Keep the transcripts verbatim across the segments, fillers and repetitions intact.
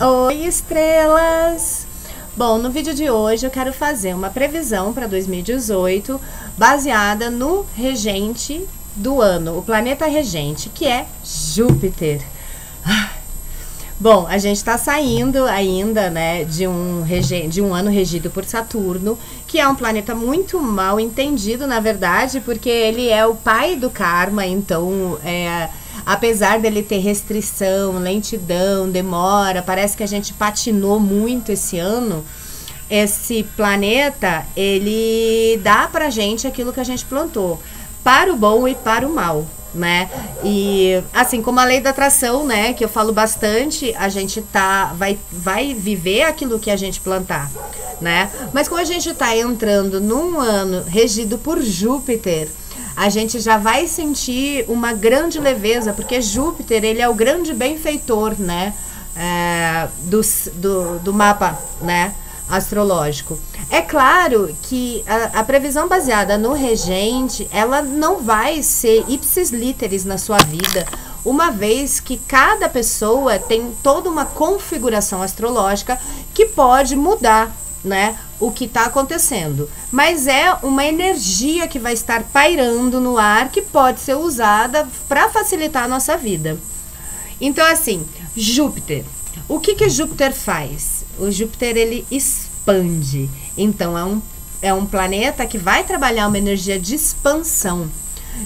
Oi, estrelas! Bom, no vídeo de hoje eu quero fazer uma previsão para dois mil e dezoito baseada no regente do ano, o planeta regente, que é Júpiter. Ah. Bom, a gente está saindo ainda, né, de um, de um ano regido por Saturno, que é um planeta muito mal entendido, na verdade, porque ele é o pai do karma, então é... Apesar dele ter restrição, lentidão, demora, parece que a gente patinou muito esse ano. Esse planeta, ele dá pra gente aquilo que a gente plantou, para o bom e para o mal, né? E assim como a lei da atração, né, que eu falo bastante, a gente tá, vai, vai viver aquilo que a gente plantar, né? Mas como a gente tá entrando num ano regido por Júpiter, a gente já vai sentir uma grande leveza, porque Júpiter, ele é o grande benfeitor, né, é, do, do, do mapa, né, astrológico. É claro que a, a previsão baseada no regente, ela não vai ser ipsis literis na sua vida, uma vez que cada pessoa tem toda uma configuração astrológica que pode mudar, né, o que está acontecendo, mas é uma energia que vai estar pairando no ar, que pode ser usada para facilitar a nossa vida. Então, assim, Júpiter, o que que Júpiter faz? O Júpiter, ele expande. Então é um, é um planeta que vai trabalhar uma energia de expansão.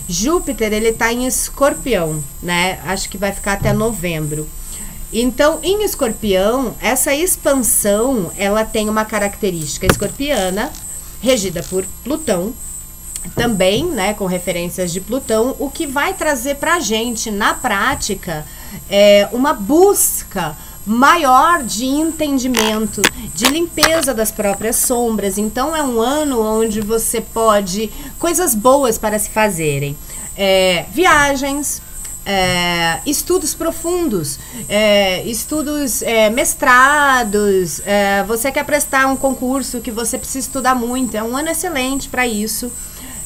Júpiter, ele está em Escorpião, né, acho que vai ficar até novembro. Então, em Escorpião, essa expansão, ela tem uma característica escorpiana, regida por Plutão, também, né, com referências de Plutão, o que vai trazer pra gente, na prática, é, uma busca maior de entendimento, de limpeza das próprias sombras. Então, é um ano onde você pode... Coisas boas para se fazerem. É, viagens... É, estudos profundos, é, estudos, é, mestrados, é, você quer prestar um concurso que você precisa estudar muito, é um ano excelente para isso.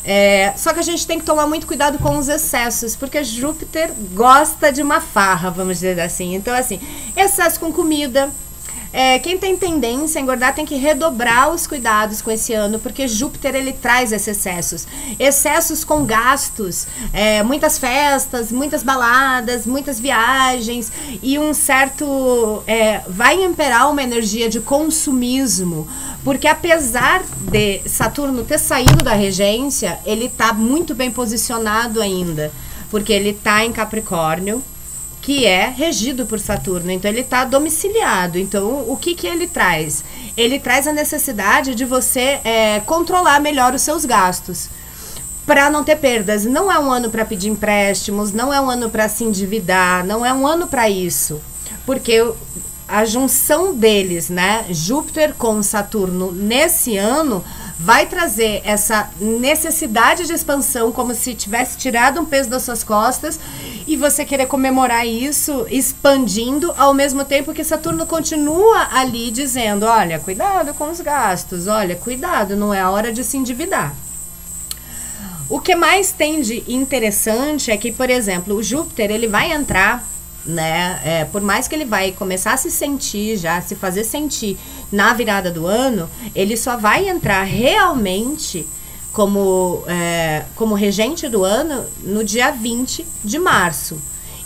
É, só que a gente tem que tomar muito cuidado com os excessos, porque Júpiter gosta de uma farra, vamos dizer assim. Então, assim, excesso com comida. É, quem tem tendência a engordar tem que redobrar os cuidados com esse ano, porque Júpiter, ele traz esses excessos. Excessos com gastos, é, muitas festas, muitas baladas, muitas viagens e um certo... É, vai imperar uma energia de consumismo, porque apesar de Saturno ter saído da regência, ele está muito bem posicionado ainda, porque ele está em Capricórnio, que é regido por Saturno, então ele está domiciliado. Então, o que que ele traz? Ele traz a necessidade de você é, controlar melhor os seus gastos, para não ter perdas. Não é um ano para pedir empréstimos, não é um ano para se endividar, não é um ano para isso, porque a junção deles, né, Júpiter com Saturno nesse ano, vai trazer essa necessidade de expansão, como se tivesse tirado um peso das suas costas e você querer comemorar isso expandindo, ao mesmo tempo que Saturno continua ali dizendo, olha, cuidado com os gastos, olha, cuidado, não é a hora de se endividar. O que mais tem de interessante é que, por exemplo, o Júpiter, ele vai entrar, né, é, por mais que ele vai começar a se sentir já, se fazer sentir na virada do ano, ele só vai entrar realmente como, é, como regente do ano no dia vinte de março.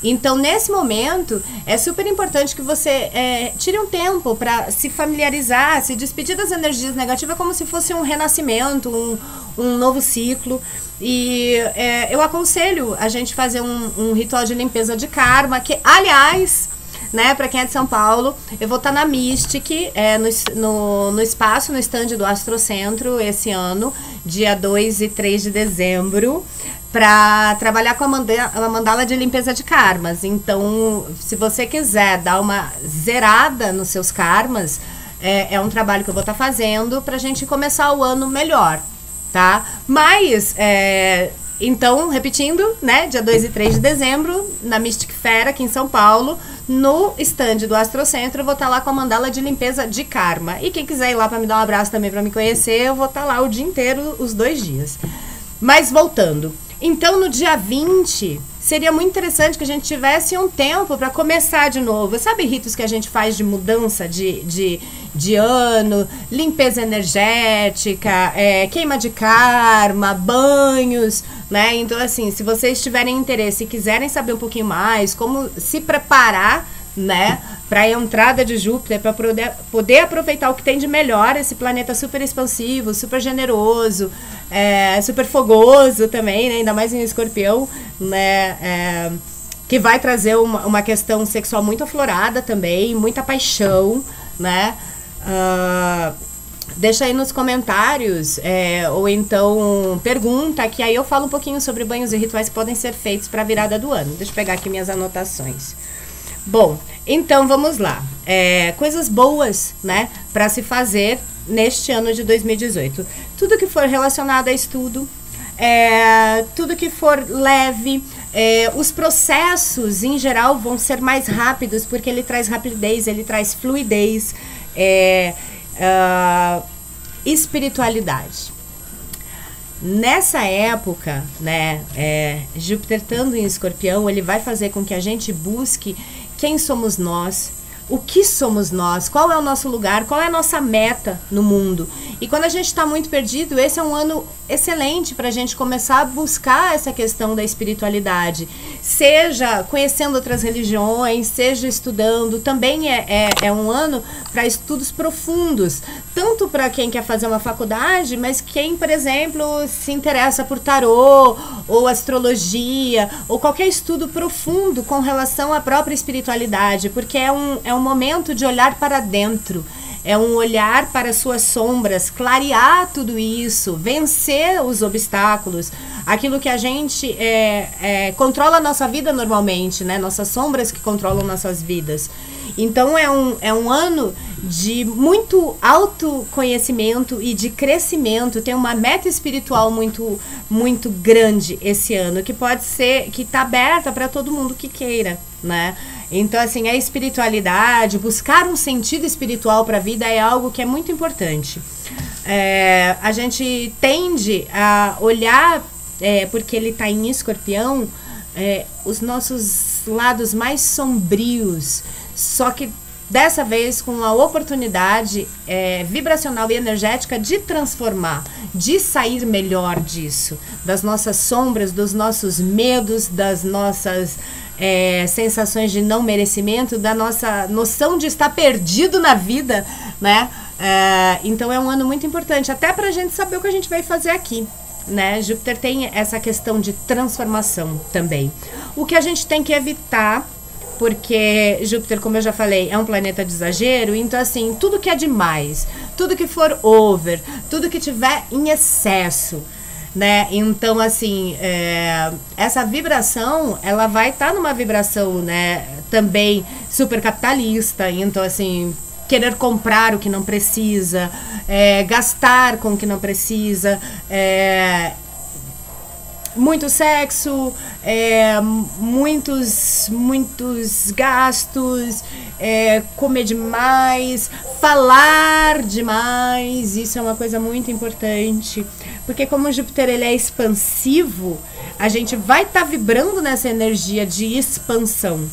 Então, nesse momento, é super importante que você é, tire um tempo para se familiarizar, se despedir das energias negativas, como se fosse um renascimento, um, um novo ciclo. E é, eu aconselho a gente fazer um, um ritual de limpeza de karma, que, aliás, né, para quem é de São Paulo, eu vou estar na Mystic, é, no, no, no espaço, no stand do Astrocentro, esse ano, dia dois e três de dezembro, para trabalhar com a mandala, a mandala de limpeza de karmas. Então, se você quiser dar uma zerada nos seus karmas, é, é um trabalho que eu vou estar fazendo para a gente começar o ano melhor, tá? Mas, é, então, repetindo, né, dia dois e três de dezembro, na Mystic Fair, aqui em São Paulo, no stand do Astrocentro, eu vou estar lá com a mandala de limpeza de karma. E quem quiser ir lá para me dar um abraço também, para me conhecer, eu vou estar lá o dia inteiro, os dois dias. Mas, voltando... Então, no dia vinte, seria muito interessante que a gente tivesse um tempo para começar de novo. Sabe ritos que a gente faz de mudança de, de, de ano, limpeza energética, é, queima de karma, banhos, né? Então, assim, se vocês tiverem interesse e quiserem saber um pouquinho mais, como se preparar, né, para a entrada de Júpiter, para poder, poder aproveitar o que tem de melhor, esse planeta super expansivo, super generoso, é, super fogoso também, né, ainda mais em Escorpião, né, é, que vai trazer uma, uma questão sexual muito aflorada também, muita paixão, né, uh, deixa aí nos comentários, é, ou então pergunta, que aí eu falo um pouquinho sobre banhos e rituais que podem ser feitos para a virada do ano. Deixa eu pegar aqui minhas anotações. Bom, então vamos lá, é, coisas boas, né, para se fazer neste ano de dois mil e dezoito. Tudo que for relacionado a estudo, é, tudo que for leve, é, os processos em geral vão ser mais rápidos, porque ele traz rapidez, ele traz fluidez, é, uh, espiritualidade. Nessa época, né, é, Júpiter estando em Escorpião, ele vai fazer com que a gente busque quem somos nós, o que somos nós, qual é o nosso lugar, qual é a nossa meta no mundo. E quando a gente está muito perdido, esse é um ano excelente para a gente começar a buscar essa questão da espiritualidade, seja conhecendo outras religiões, seja estudando. Também é, é, é um ano para estudos profundos, tanto para quem quer fazer uma faculdade, mas quem, por exemplo, se interessa por tarô ou astrologia, ou qualquer estudo profundo com relação à própria espiritualidade, porque é um, é um momento de olhar para dentro, é um olhar para suas sombras, clarear tudo isso, vencer os obstáculos, aquilo que a gente é, é, controla a nossa vida normalmente, né? Nossas sombras que controlam nossas vidas. Então é um, é um ano de muito autoconhecimento e de crescimento. Tem uma meta espiritual muito, muito grande esse ano, que pode ser, que está aberta para todo mundo que queira, né? Então, assim, a espiritualidade, buscar um sentido espiritual para a vida é algo que é muito importante. É, a gente tende a olhar, é, porque ele está em Escorpião, é, os nossos lados mais sombrios, só que dessa vez com a oportunidade é, vibracional e energética de transformar, de sair melhor disso, das nossas sombras, dos nossos medos, das nossas é, sensações de não merecimento, da nossa noção de estar perdido na vida, né? É, então é um ano muito importante, até pra gente saber o que a gente vai fazer aqui, né? Júpiter tem essa questão de transformação também. O que a gente tem que evitar, porque Júpiter, como eu já falei, é um planeta de exagero. Então, assim, tudo que é demais, tudo que for over, tudo que tiver em excesso, né? Então, assim, é, essa vibração, ela vai estar tá numa vibração, né, também super capitalista. Então, assim, querer comprar o que não precisa, é, gastar com o que não precisa, é, muito sexo, é, muitos, muitos gastos, é, comer demais, falar demais. Isso é uma coisa muito importante, porque como o Júpiter ele é expansivo, a gente vai estar tá vibrando nessa energia de expansão.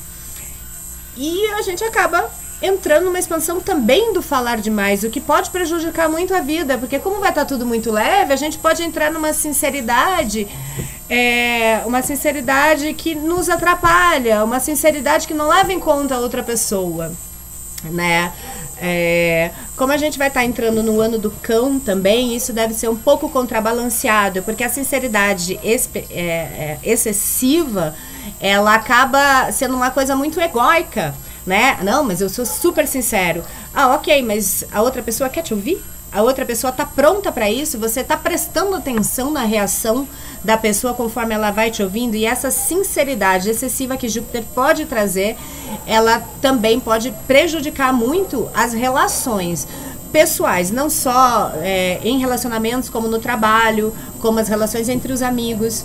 E a gente acaba entrando numa expansão também do falar demais, o que pode prejudicar muito a vida, porque como vai estar tudo muito leve, a gente pode entrar numa sinceridade, é, uma sinceridade que nos atrapalha, uma sinceridade que não leva em conta a outra pessoa, né? É, como a gente vai estar entrando no ano do cão também, isso deve ser um pouco contrabalanceado, porque a sinceridade é, é, excessiva, ela acaba sendo uma coisa muito egóica, né? Não, mas eu sou super sincero. Ah, ok, mas a outra pessoa quer te ouvir? A outra pessoa tá pronta para isso? Você tá prestando atenção na reação da pessoa conforme ela vai te ouvindo? E essa sinceridade excessiva que Júpiter pode trazer, ela também pode prejudicar muito as relações pessoais, não só é, em relacionamentos, como no trabalho, como as relações entre os amigos.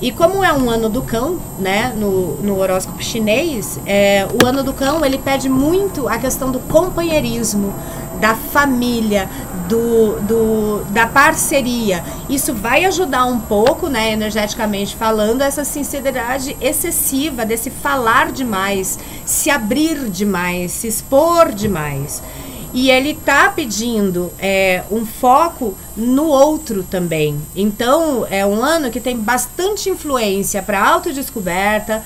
E como é um ano do cão, né, no, no horóscopo chinês, é, o ano do cão, ele pede muito a questão do companheirismo, da família, do, do, da parceria. Isso vai ajudar um pouco, né, energeticamente falando, essa sinceridade excessiva desse falar demais, se abrir demais, se expor demais. E ele tá pedindo é, um foco no outro também. Então, é um ano que tem bastante influência para autodescoberta,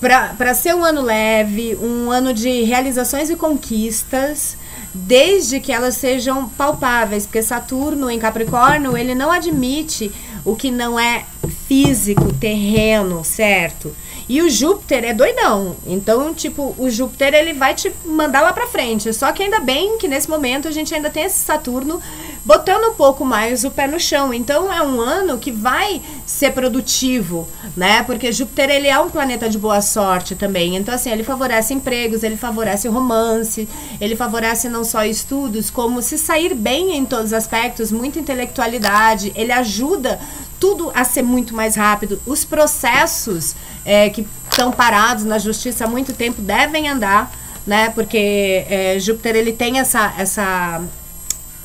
para ser um ano leve, um ano de realizações e conquistas, desde que elas sejam palpáveis, porque Saturno em Capricórnio, ele não admite o que não é físico, terreno, certo? E o Júpiter é doidão, então, tipo, o Júpiter, ele vai te mandar lá pra frente, só que ainda bem que nesse momento a gente ainda tem esse Saturno botando um pouco mais o pé no chão, então é um ano que vai ser produtivo, né, porque Júpiter, ele é um planeta de boa sorte também, então, assim, ele favorece empregos, ele favorece romance, ele favorece não só estudos, como se sair bem em todos os aspectos, muita intelectualidade, ele ajuda tudo a ser muito mais rápido. Os processos é, que estão parados na justiça há muito tempo devem andar, né? Porque é, Júpiter, ele tem essa, essa,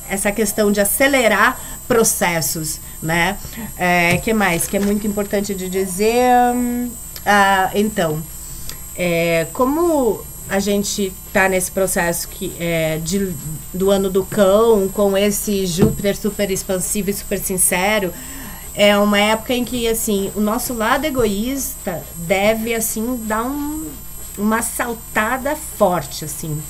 essa questão de acelerar processos, né? É, que mais? Que é muito importante de dizer. Ah, então, é, como a gente tá nesse processo que, é, de, do ano do cão, com esse Júpiter super expansivo e super sincero, é uma época em que, assim, o nosso lado egoísta deve, assim, dar um, uma saltada forte, assim.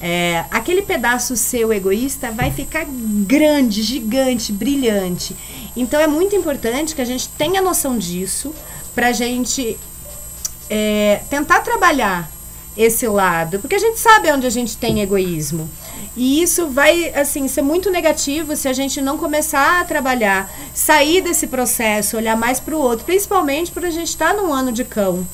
É, aquele pedaço seu egoísta vai ficar grande, gigante, brilhante. Então, é muito importante que a gente tenha noção disso pra gente é, tentar trabalhar esse lado, porque a gente sabe onde a gente tem egoísmo. E isso vai, assim, ser muito negativo se a gente não começar a trabalhar, sair desse processo, olhar mais para o outro, principalmente porque a gente está num ano de cão,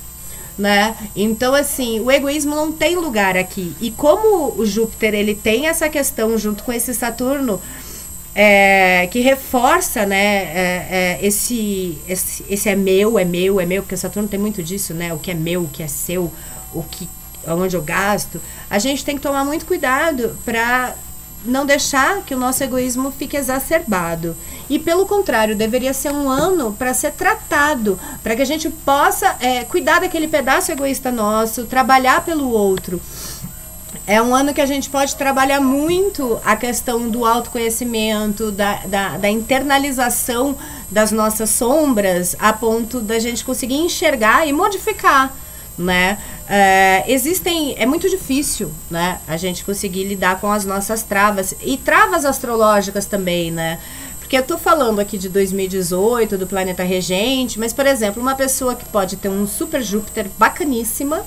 né? Então, assim, o egoísmo não tem lugar aqui. E como o Júpiter, ele tem essa questão junto com esse Saturno, é, que reforça, né, é, é, esse, esse, esse é meu, é meu, é meu, porque o Saturno tem muito disso, né? O que é meu, o que é seu, o que onde eu gasto, a gente tem que tomar muito cuidado para não deixar que o nosso egoísmo fique exacerbado. E, pelo contrário, deveria ser um ano para ser tratado, para que a gente possa é, cuidar daquele pedaço egoísta nosso, trabalhar pelo outro. É um ano que a gente pode trabalhar muito a questão do autoconhecimento, da, da, da internalização das nossas sombras, a ponto da gente conseguir enxergar e modificar, né? É, existem, é muito difícil, né, a gente conseguir lidar com as nossas travas e travas astrológicas também, né, porque eu tô falando aqui de dois mil e dezoito, do planeta regente, mas, por exemplo, uma pessoa que pode ter um super Júpiter bacaníssima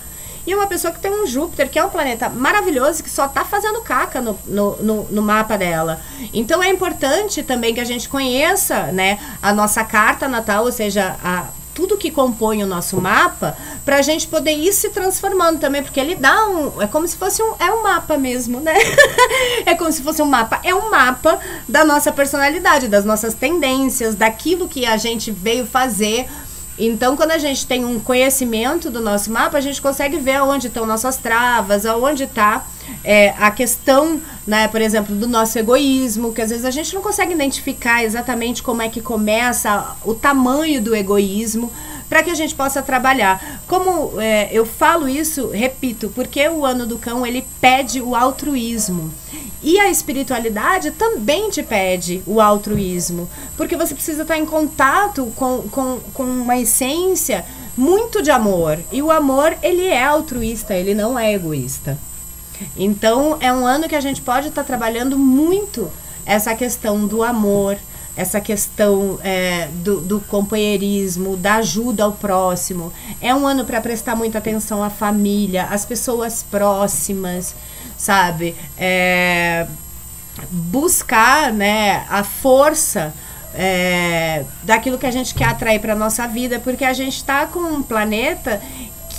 e uma pessoa que tem um Júpiter, que é um planeta maravilhoso, que só tá fazendo caca no, no, no, no mapa dela. Então, é importante também que a gente conheça, né, a nossa carta natal, ou seja, a tudo que compõe o nosso mapa, pra gente poder ir se transformando também, porque ele dá um, é como se fosse um, é um mapa mesmo, né? É como se fosse um mapa, é um mapa da nossa personalidade, das nossas tendências, daquilo que a gente veio fazer. Então, quando a gente tem um conhecimento do nosso mapa, a gente consegue ver aonde estão nossas travas, aonde tá é, a questão, né, por exemplo, do nosso egoísmo, que às vezes a gente não consegue identificar exatamente como é que começa o tamanho do egoísmo, para que a gente possa trabalhar. Como é, eu falo isso, repito, porque o ano do cão, ele pede o altruísmo. E a espiritualidade também te pede o altruísmo, porque você precisa estar em contato com, com, com uma essência muito de amor. E o amor, ele é altruísta, ele não é egoísta. Então, é um ano que a gente pode estar trabalhando muito essa questão do amor, essa questão é, do, do companheirismo, da ajuda ao próximo. É um ano para prestar muita atenção à família, às pessoas próximas, sabe, é, buscar, né, a força é, daquilo que a gente quer atrair para nossa vida, porque a gente está com um planeta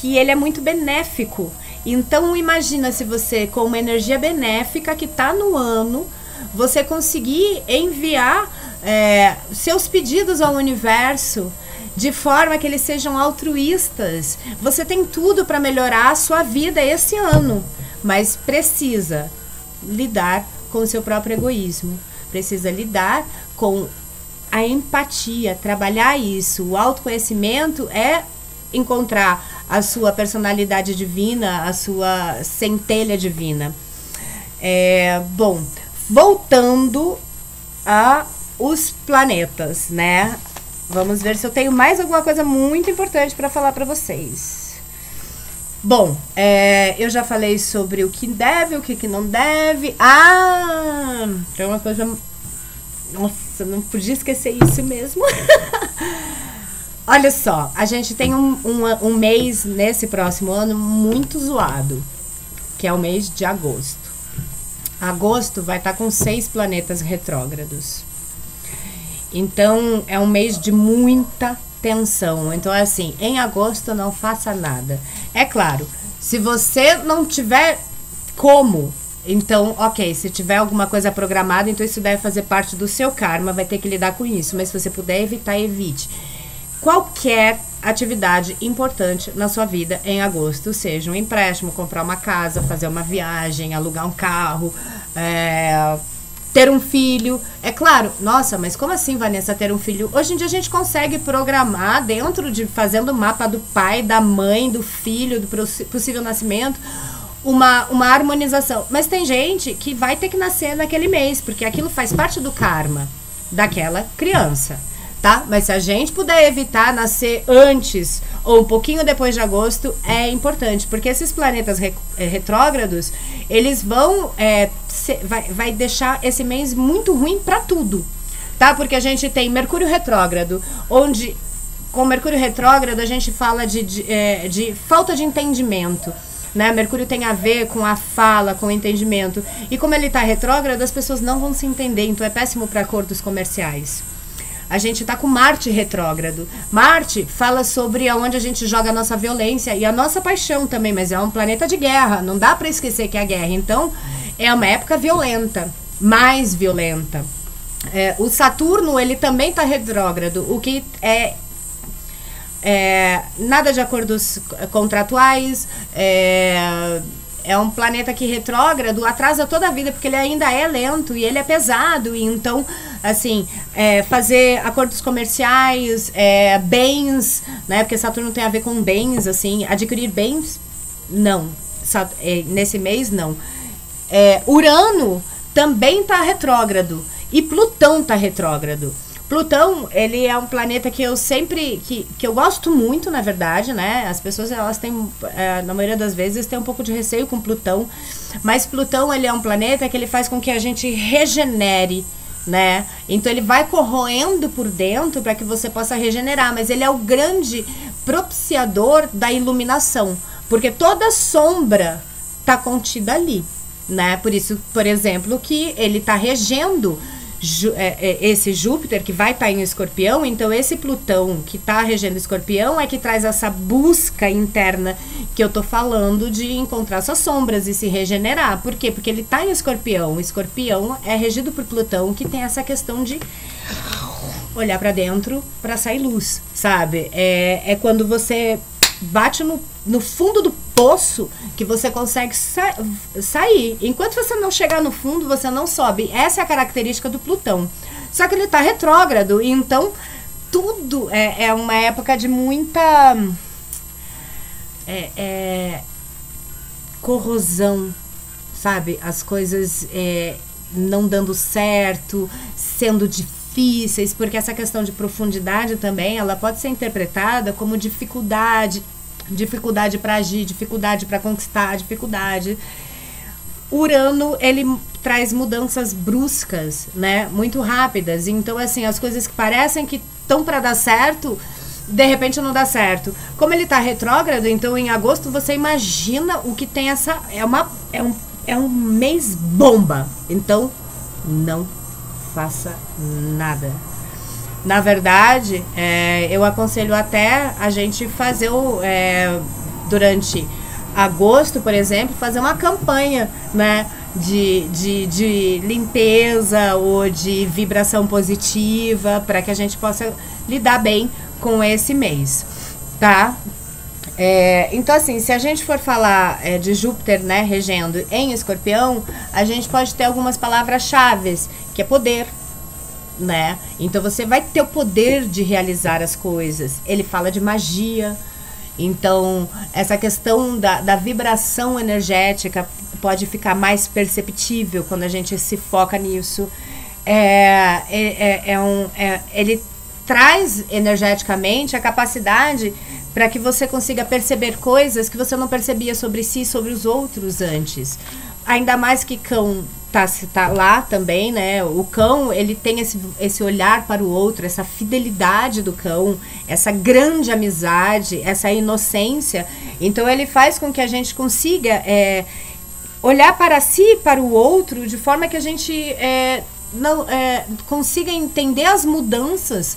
que ele é muito benéfico. Então, imagina se você, com uma energia benéfica que está no ano, você conseguir enviar é, seus pedidos ao universo de forma que eles sejam altruístas. Você tem tudo para melhorar a sua vida esse ano, mas precisa lidar com o seu próprio egoísmo. Precisa lidar com a empatia, trabalhar isso. O autoconhecimento é encontrar a sua personalidade divina, a sua centelha divina. É, bom, voltando a os planetas, né? Vamos ver se eu tenho mais alguma coisa muito importante para falar para vocês. Bom, é, eu já falei sobre o que deve, o que, que não deve. Ah, tem uma coisa... Nossa, não podia esquecer isso mesmo. Olha só, a gente tem um, um, um mês nesse próximo ano muito zoado, que é o mês de agosto. Agosto vai estar com seis planetas retrógrados. Então, é um mês de muita tensão. Então, é assim, em agosto não faça nada. É claro, se você não tiver como, então, ok, se tiver alguma coisa programada, então isso deve fazer parte do seu karma, vai ter que lidar com isso. Mas se você puder evitar, evite. Qualquer atividade importante na sua vida em agosto, seja um empréstimo, comprar uma casa, fazer uma viagem, alugar um carro, é... ter um filho, é claro. Nossa, mas como assim, Vanessa, ter um filho? Hoje em dia a gente consegue programar dentro de, fazendo o mapa do pai, da mãe, do filho, do possível nascimento, uma, uma harmonização. Mas tem gente que vai ter que nascer naquele mês, porque aquilo faz parte do karma daquela criança, tá? Mas se a gente puder evitar nascer antes ou um pouquinho depois de agosto, é importante, porque esses planetas re retrógrados, eles vão... É, Vai, vai deixar esse mês muito ruim para tudo, tá? Porque a gente tem Mercúrio retrógrado, onde com Mercúrio retrógrado a gente fala de, de, é, de falta de entendimento, né? Mercúrio tem a ver com a fala, com o entendimento, e como ele tá retrógrado, as pessoas não vão se entender, então é péssimo para acordos comerciais. A gente tá com Marte retrógrado. Marte fala sobre aonde a gente joga a nossa violência e a nossa paixão também, mas é um planeta de guerra, não dá para esquecer que é a guerra, então... É uma época violenta, mais violenta. É, o Saturno, ele também está retrógrado, o que é, é nada de acordos contratuais, é, é um planeta que retrógrado atrasa toda a vida, porque ele ainda é lento e ele é pesado, e então, assim, é, fazer acordos comerciais, é, bens, né, porque Saturno tem a ver com bens, assim, adquirir bens, não, nesse mês não. É, Urano também está retrógrado e Plutão está retrógrado. Plutão, ele é um planeta que eu sempre, que, que eu gosto muito, na verdade, né? As pessoas, elas têm, é, na maioria das vezes, têm um pouco de receio com Plutão, mas Plutão, ele é um planeta que ele faz com que a gente regenere, né? Então ele vai corroendo por dentro para que você possa regenerar, mas ele é o grande propiciador da iluminação, porque toda sombra está contida ali, né? Por isso, por exemplo, que ele está regendo Jú, é, esse Júpiter, que vai estar tá em Escorpião. Então esse Plutão que está regendo Escorpião é que traz essa busca interna que eu tô falando, de encontrar suas sombras e se regenerar. Por quê? Porque ele está em Escorpião. Escorpião é regido por Plutão, que tem essa questão de olhar para dentro para sair luz, sabe? É, é quando você bate no, no fundo do poço que você consegue sa sair. Enquanto você não chegar no fundo, você não sobe. Essa é a característica do Plutão. Só que ele tá retrógrado, e então tudo é, é uma época de muita é, é, corrosão, sabe? As coisas é, não dando certo, sendo difícil, porque essa questão de profundidade também, ela pode ser interpretada como dificuldade, dificuldade para agir, dificuldade para conquistar, dificuldade. Urano, ele traz mudanças bruscas, né, muito rápidas. Então, assim, as coisas que parecem que estão para dar certo, de repente não dá certo. Como ele está retrógrado, então em agosto você imagina o que tem essa... É, uma, é, um, é um mês bomba. Então, não faça nada. Na verdade, é, eu aconselho até a gente fazer o, é, durante agosto, por exemplo, fazer uma campanha, né, de, de, de limpeza ou de vibração positiva, para que a gente possa lidar bem com esse mês, tá? É, então, assim, se a gente for falar é, de Júpiter, né, regendo em Escorpião, a gente pode ter algumas palavras-chave, que é poder, né? Então você vai ter o poder de realizar as coisas. Ele fala de magia. Então, essa questão da, da vibração energética pode ficar mais perceptível quando a gente se foca nisso. É, é, é um, é, ele traz energeticamente a capacidade para que você consiga perceber coisas que você não percebia sobre si e sobre os outros antes. Ainda mais que cão tá, tá lá também, né? O cão, ele tem esse, esse olhar para o outro, essa fidelidade do cão, essa grande amizade, essa inocência. Então, ele faz com que a gente consiga é, olhar para si e para o outro de forma que a gente é, não, é, consiga entender as mudanças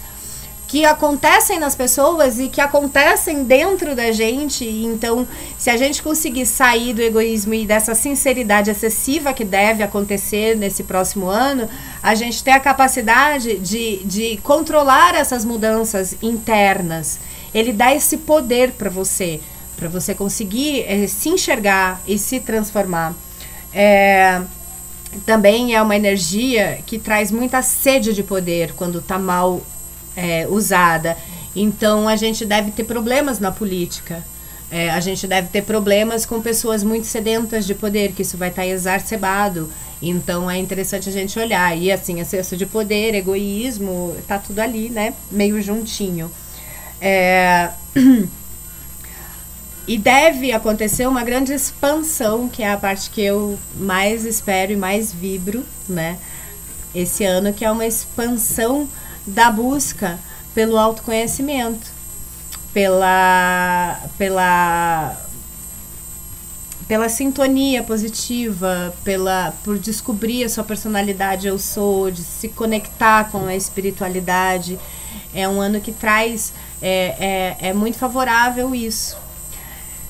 que acontecem nas pessoas e que acontecem dentro da gente. Então, se a gente conseguir sair do egoísmo e dessa sinceridade excessiva que deve acontecer nesse próximo ano, a gente tem a capacidade de, de controlar essas mudanças internas. Ele dá esse poder para você, para você conseguir é, se enxergar e se transformar. É... Também é uma energia que traz muita sede de poder quando tá mal É, usada. Então a gente deve ter problemas na política, é, a gente deve ter problemas com pessoas muito sedentas de poder, que isso vai estar exacerbado. Então é interessante a gente olhar. E assim, excesso de poder, egoísmo, tá tudo ali, né, meio juntinho. É... E deve acontecer uma grande expansão, que é a parte que eu mais espero e mais vibro, né, esse ano, que é uma expansão da busca pelo autoconhecimento, pela, pela, pela sintonia positiva, pela, por descobrir a sua personalidade eu sou, de se conectar com a espiritualidade. É um ano que traz, é, é, é muito favorável isso.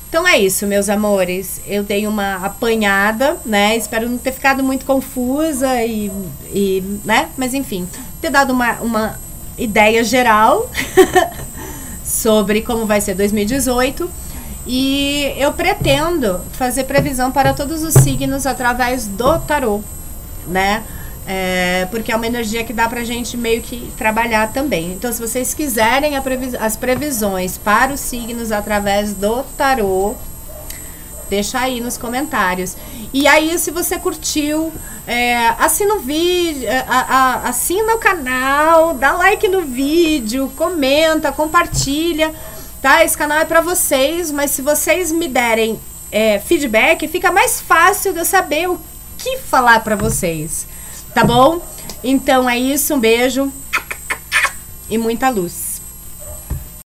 Então é isso, meus amores, eu dei uma apanhada, né, espero não ter ficado muito confusa e, e né, mas enfim, ter dado uma, uma ideia geral sobre como vai ser dois mil e dezoito, e eu pretendo fazer previsão para todos os signos através do tarô, né, é, porque é uma energia que dá pra gente meio que trabalhar também. Então, se vocês quiserem a previ as previsões para os signos através do tarô, deixa aí nos comentários. E aí, se você curtiu, é, assina o vídeo, a, a, assina o canal, dá like no vídeo, comenta, compartilha, tá? Esse canal é pra vocês, mas se vocês me derem é, feedback, fica mais fácil de eu saber o que falar pra vocês. Tá bom? Então é isso, um beijo e muita luz.